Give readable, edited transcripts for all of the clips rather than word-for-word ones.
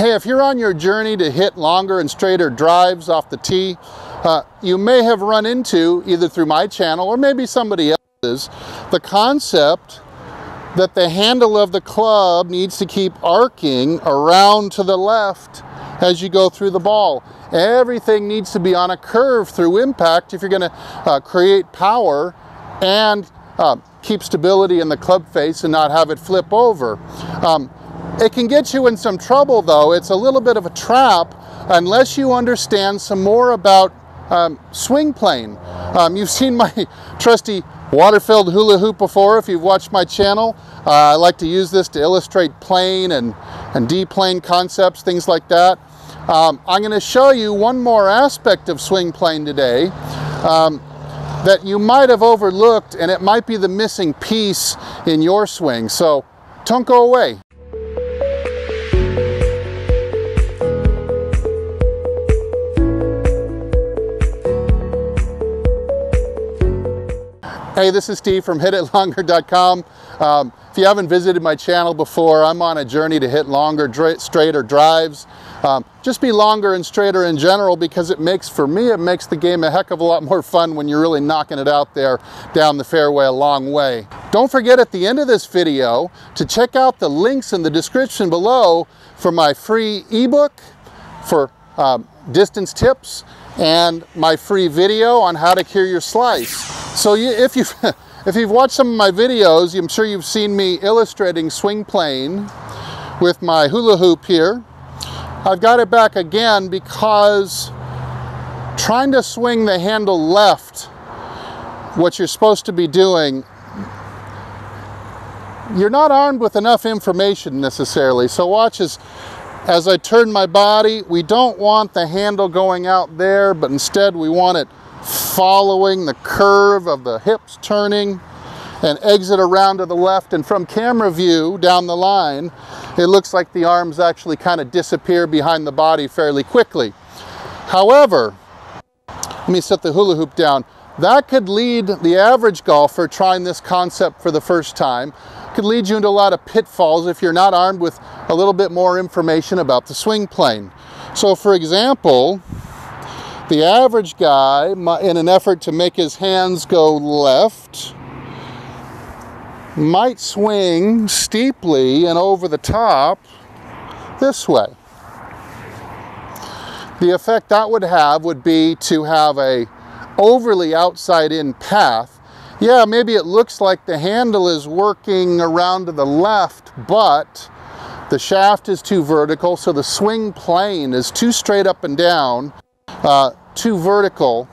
Hey, if you're on your journey to hit longer and straighter drives off the tee, you may have run into, either through my channel or maybe somebody else's, the concept that the handle of the club needs to keep arcing around to the left as you go through the ball. Everything needs to be on a curve through impact if you're going to create power and keep stability in the club face and not have it flip over. It can get you in some trouble, though. It's a little bit of a trap unless you understand some more about swing plane. You've seen my trusty water-filled hula hoop before if you've watched my channel. I like to use this to illustrate plane and D-plane concepts, things like that. I'm going to show you one more aspect of swing plane today that you might have overlooked, and it might be the missing piece in your swing. So don't go away. Hey, this is Steve from HitItLonger.com. If you haven't visited my channel before, I'm on a journey to hit longer, straighter drives. Just be longer and straighter in general, because for me, it makes the game a heck of a lot more fun when you're really knocking it out there down the fairway a long way. Don't forget at the end of this video to check out the links in the description below for my free ebook for distance tips and my free video on how to cure your slice. So if you've watched some of my videos, I'm sure you've seen me illustrating swing plane with my hula hoop here. I've got it back again because trying to swing the handle left, what you're supposed to be doing, you're not armed with enough information necessarily. So watch as I turn my body, we don't want the handle going out there, but instead we want it following the curve of the hips turning and exit around to the left, and from camera view down the line it looks like the arms actually kind of disappear behind the body fairly quickly. However, let me set the hula hoop down. That could lead the average golfer trying this concept for the first time, could lead you into a lot of pitfalls if you're not armed with a little bit more information about the swing plane. So for example, the average guy, in an effort to make his hands go left, might swing steeply and over the top this way. The effect that would have would be to have an overly outside-in path. Yeah, maybe it looks like the handle is working around to the left, but the shaft is too vertical, so the swing plane is too straight up and down. Too vertical.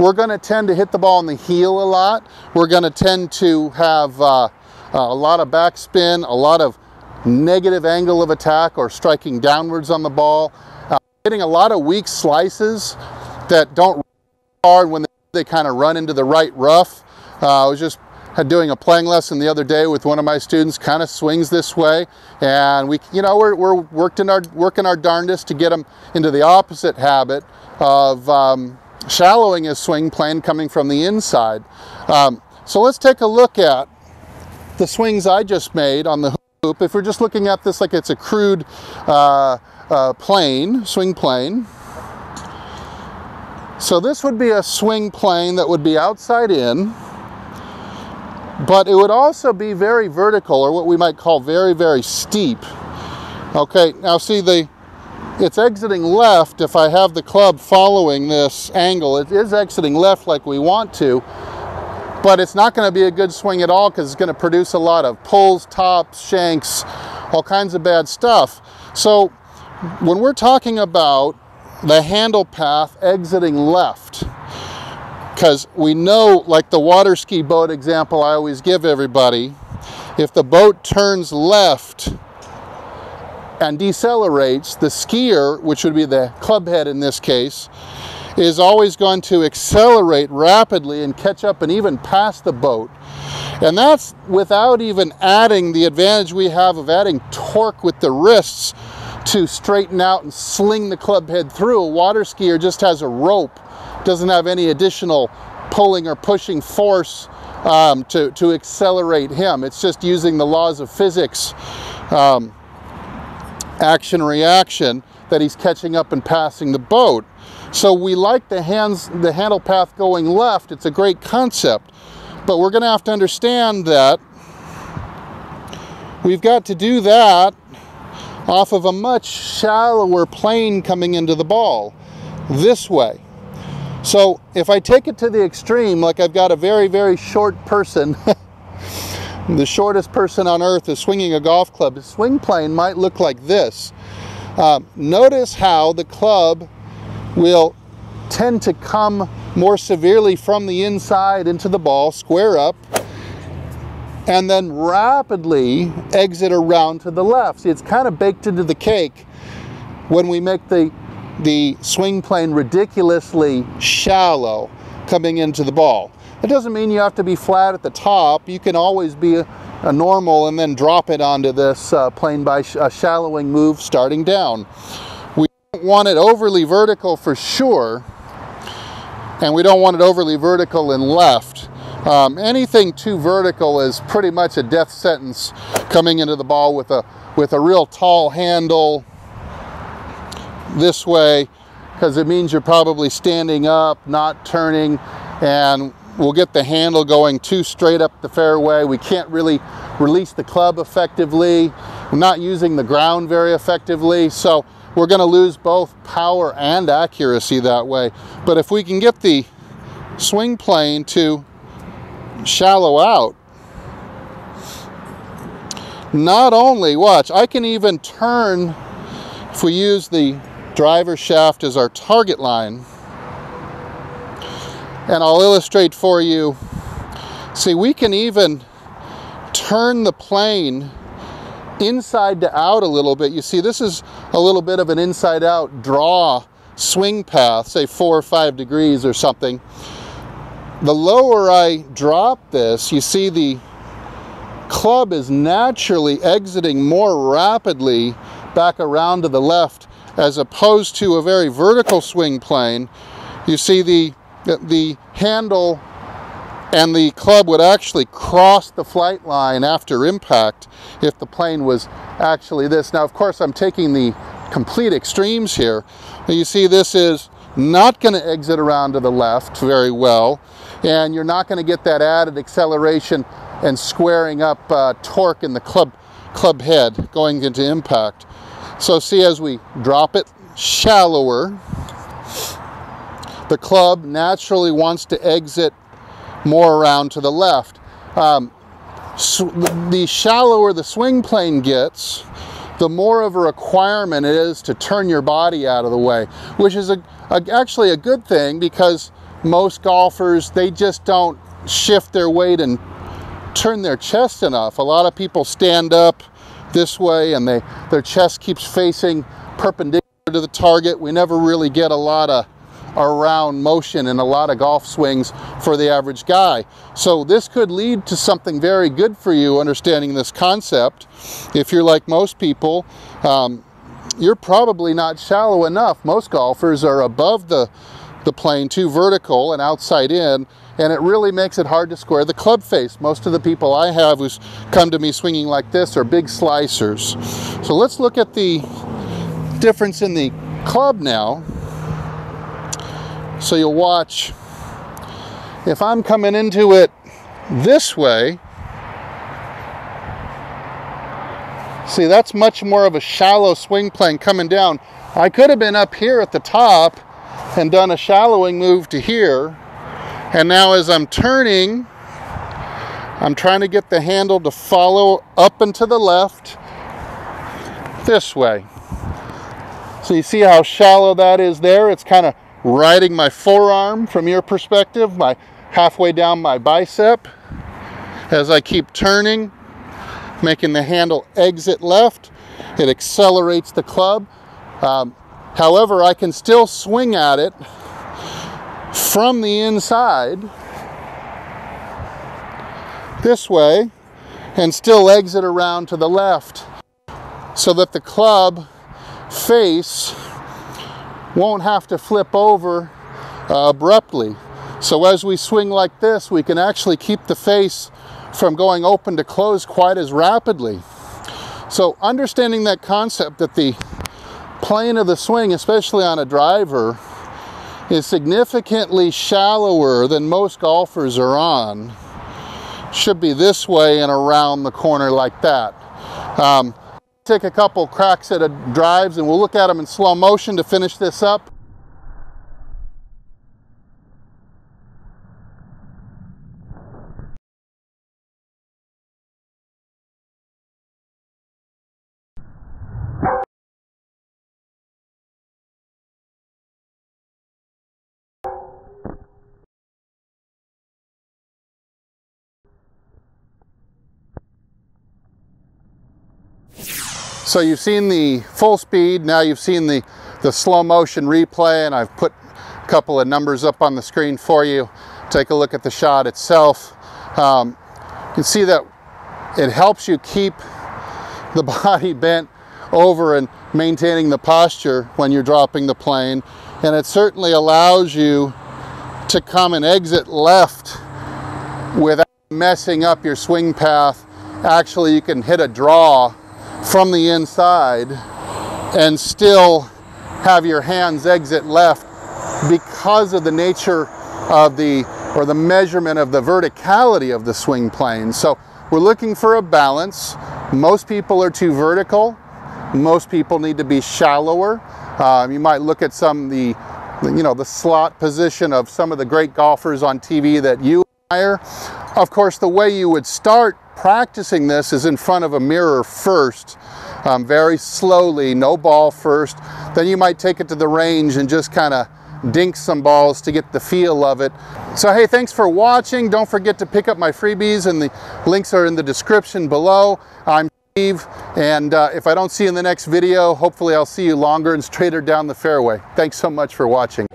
We're going to tend to hit the ball on the heel a lot. We're going to tend to have a lot of backspin, a lot of negative angle of attack or striking downwards on the ball. Getting a lot of weak slices that don't hard when they kind of run into the right rough. I was just doing a playing lesson the other day with one of my students, kind of swings this way, and we're working our darndest to get him into the opposite habit of shallowing his swing plane coming from the inside. So let's take a look at the swings I just made on the hoop. If we're just looking at this like it's a crude swing plane. So this would be a swing plane that would be outside in, but it would also be very vertical, or what we might call very, very steep. Okay, now see, it's exiting left. If I have the club following this angle, it is exiting left like we want to, but it's not going to be a good swing at all because it's going to produce a lot of pulls, tops, shanks, all kinds of bad stuff. So when we're talking about the handle path exiting left, because we know, like the water ski boat example I always give everybody, if the boat turns left and decelerates, the skier, which would be the clubhead in this case, is always going to accelerate rapidly and catch up and even pass the boat. And that's without even adding the advantage we have of adding torque with the wrists to straighten out and sling the clubhead through. A water skier just has a rope, doesn't have any additional pulling or pushing force to accelerate him. It's just using the laws of physics action-reaction that he's catching up and passing the boat. So we like the handle path going left. It's a great concept, but we're going to have to understand that we've got to do that off of a much shallower plane coming into the ball this way. So if I take it to the extreme, like I've got a very, very short person, the shortest person on earth is swinging a golf club, his swing plane might look like this. Notice how the club will tend to come more severely from the inside into the ball, square up, and then rapidly exit around to the left. See, it's kind of baked into the cake when we make the swing plane ridiculously shallow coming into the ball. It doesn't mean you have to be flat at the top. You can always be a normal and then drop it onto this plane by a shallowing move starting down. We don't want it overly vertical for sure, and we don't want it overly vertical and left. Anything too vertical is pretty much a death sentence coming into the ball with a real tall handle this way, because it means you're probably standing up, not turning, and we'll get the handle going too straight up the fairway. We can't really release the club effectively. We're not using the ground very effectively, so we're going to lose both power and accuracy that way. But if we can get the swing plane to shallow out, not only, watch, I can even turn. If we use the driver shaft as our target line, and I'll illustrate for you, see, we can even turn the plane inside to out a little bit. You see, this is a little bit of an inside out draw swing path, say 4 or 5 degrees or something. The lower I drop this, you see the club is naturally exiting more rapidly back around to the left, as opposed to a very vertical swing plane. You see the handle and the club would actually cross the flight line after impact if the plane was actually this. Now, of course, I'm taking the complete extremes here. You see, this is not going to exit around to the left very well, and you're not going to get that added acceleration and squaring up torque in the club head going into impact. So see, as we drop it shallower, the club naturally wants to exit more around to the left. So the shallower the swing plane gets, the more of a requirement it is to turn your body out of the way, which is actually a good thing, because most golfers, they just don't shift their weight and turn their chest enough. A lot of people stand up this way and their chest keeps facing perpendicular to the target. We never really get a lot of around motion in a lot of golf swings for the average guy. So this could lead to something very good for you, understanding this concept. If you're like most people, you're probably not shallow enough. Most golfers are above the plane, too vertical and outside in, and it really makes it hard to square the club face. Most of the people I have who's come to me swinging like this are big slicers. So let's look at the difference in the club now. So you'll watch, if I'm coming into it this way, see, that's much more of a shallow swing plane coming down. I could have been up here at the top and done a shallowing move to here, and now as I'm turning, I'm trying to get the handle to follow up and to the left this way. So you see how shallow that is there? It's kind of riding my forearm from your perspective, my halfway down my bicep, as I keep turning, making the handle exit left. It accelerates the club. However, I can still swing at it from the inside this way and still exit around to the left, so that the club face won't have to flip over abruptly. So as we swing like this, we can actually keep the face from going open to close quite as rapidly. So understanding that concept that the plane of the swing, especially on a driver, is significantly shallower than most golfers are on, should be this way and around the corner like that. Take a couple cracks at drives and we'll look at them in slow motion to finish this up. So you've seen the full speed, now you've seen the slow motion replay, and I've put a couple of numbers up on the screen for you. Take a look at the shot itself. You can see that it helps you keep the body bent over and maintaining the posture when you're dropping the plane, and it certainly allows you to come and exit left without messing up your swing path. Actually, you can hit a draw from the inside and still have your hands exit left because of the nature of the measurement of the verticality of the swing plane. So we're looking for a balance. Most people are too vertical. Most people need to be shallower. You might look at the slot position of some of the great golfers on TV that you admire. Of course, the way you would start practicing this is in front of a mirror first, very slowly, no ball first. Then you might take it to the range and just kind of dink some balls to get the feel of it. So hey, thanks for watching. Don't forget to pick up my freebies, and the links are in the description below. I'm Steve, and if I don't see you in the next video, hopefully I'll see you longer and straighter down the fairway. Thanks so much for watching.